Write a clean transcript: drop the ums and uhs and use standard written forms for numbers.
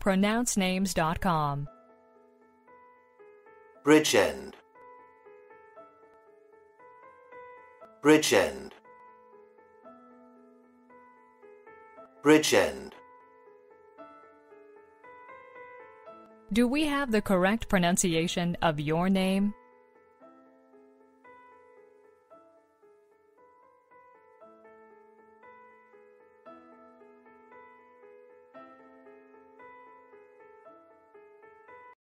PronounceNames.com. Bridgend, Bridgend, Bridgend. Do we have the correct pronunciation of your name?